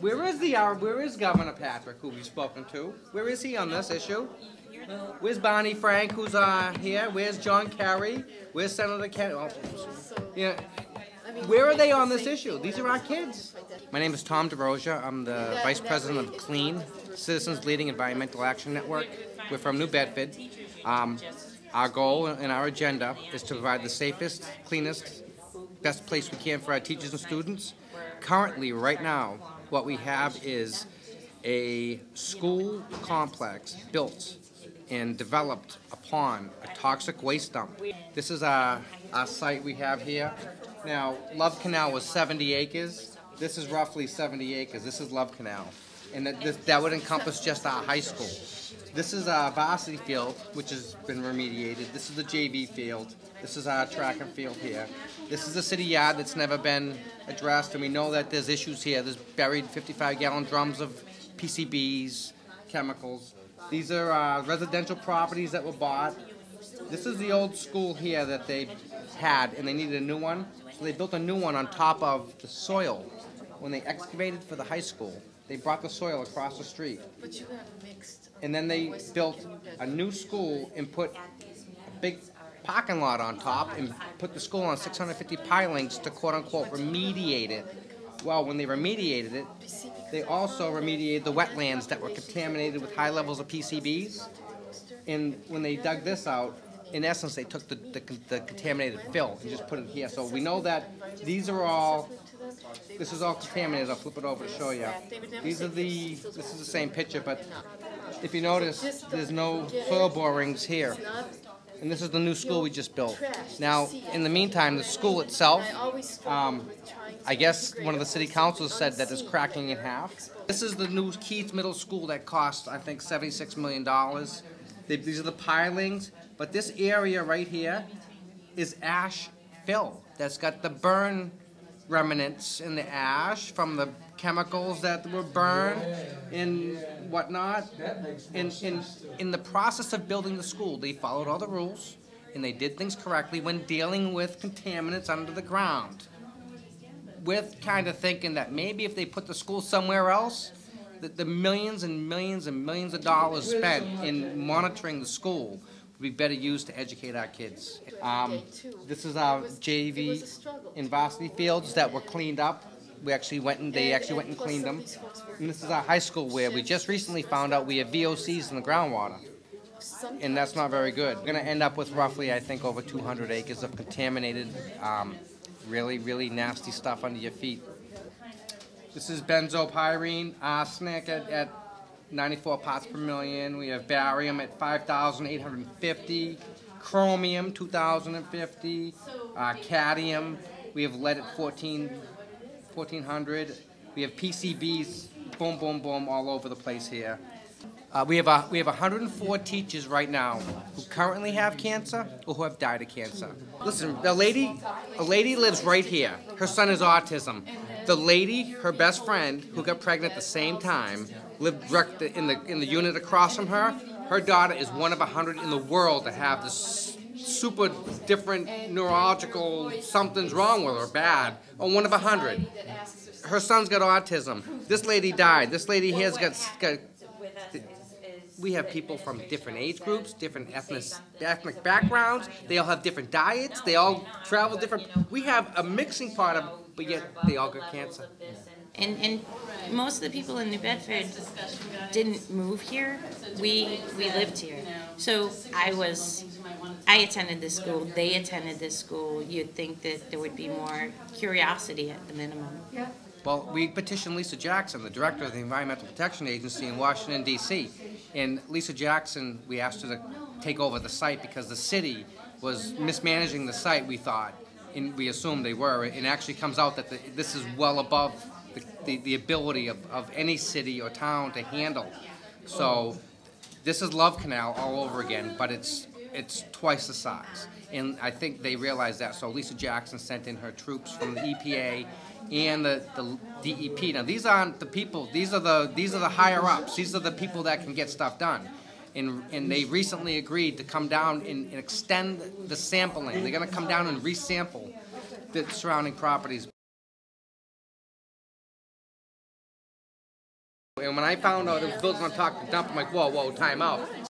Where is Governor Patrick, who we've spoken to? Where is he on this issue? Where's Bonnie Frank, who's here? Where's John Kerry? Where's Senator Kennedy? Yeah. Where are they on this issue? These are our kids. My name is Tom Derosier. I'm the Vice President of CLEAN, Citizens Leading Environmental Action Network. We're from New Bedford. Our goal and our agenda is to provide the safest, cleanest, best place we can for our teachers and students. Currently, right now, what we have is a school complex built and developed upon a toxic waste dump. This is our site we have here. Now, Love Canal was 70 acres. This is roughly 70 acres. This is Love Canal. And that would encompass just our high school. This is our varsity field, which has been remediated. This is the JV field. This is our track and field here. This is the city yard that's never been addressed, and we know that there's issues here. There's buried 55-gallon drums of PCBs, chemicals. These are residential properties that were bought. This is the old school here that they had, and they needed a new one. So they built a new one on top of the soil. When they excavated for the high school, they brought the soil across the street. But you have mixed. And then they built a new school and put a big parking lot on top and put the school on 650 pilings to quote-unquote remediate it. Well, when they remediated it, they also remediated the wetlands that were contaminated with high levels of PCBs. And when they dug this out, in essence, they took the contaminated fill and just put it here. So we know that these are all, this is all contaminated. I'll flip it over to show you. This is the same picture, but if you notice, there's no soil borings here. And this is the new school we just built. Now, in the meantime, the school itself, I guess one of the city councils said that it's cracking in half. This is the new Keith Middle School that cost, I think, $76 million. These are the pilings, but this area right here is ash fill. That's got the burn remnants in the ash from the chemicals that were burned and whatnot. In the process of building the school, they followed all the rules and they did things correctly when dealing with contaminants under the ground, with kind of thinking that maybe if they put the school somewhere else, that the millions and millions and millions of dollars spent in monitoring the school would be better used to educate our kids. This is our JV and varsity fields that were cleaned up. They actually went and cleaned them. And this is our high school where we just recently found out we have VOCs in the groundwater. And that's not very good. We're going to end up with roughly, I think, over 200 acres of contaminated, really, really nasty stuff under your feet. This is benzopyrene, arsenic at 94 parts per million. We have barium at 5,850, chromium 2,050, cadmium. We have lead at 1,400. We have PCBs, boom, boom, boom, all over the place here. We have 104 teachers right now who currently have cancer or who have died of cancer. Listen, a lady lives right here. Her son has autism. The lady, her best friend, who got pregnant at the same time, lived in the unit across from her. Her daughter is one of 100 in the world to have this super different neurological something's wrong with her, bad, or one of 100. Her son's got autism. This lady died. This lady here's got we have people from different age groups, different ethnic backgrounds. They all have different diets. They all travel different. We have a mixing pot of, but yet they all got cancer. And most of the people in New Bedford didn't move here. We lived here. So I attended this school. They attended this school. You'd think that there would be more curiosity at the minimum. Well, we petitioned Lisa Jackson, the director of the Environmental Protection Agency in Washington, D.C. And Lisa Jackson, we asked her to take over the site because the city was mismanaging the site, we thought, and we assumed they were. It actually comes out that this is well above the ability of any city or town to handle. So this is Love Canal all over again, but it's twice the size. And I think they realized that, so Lisa Jackson sent in her troops from the EPA and the DEP. Now these aren't the people, these are the higher ups, these are the people that can get stuff done. And they recently agreed to come down and extend the sampling. They're gonna come down and resample the surrounding properties. And when I found out it was built on top of the dump, I'm like, whoa, time out.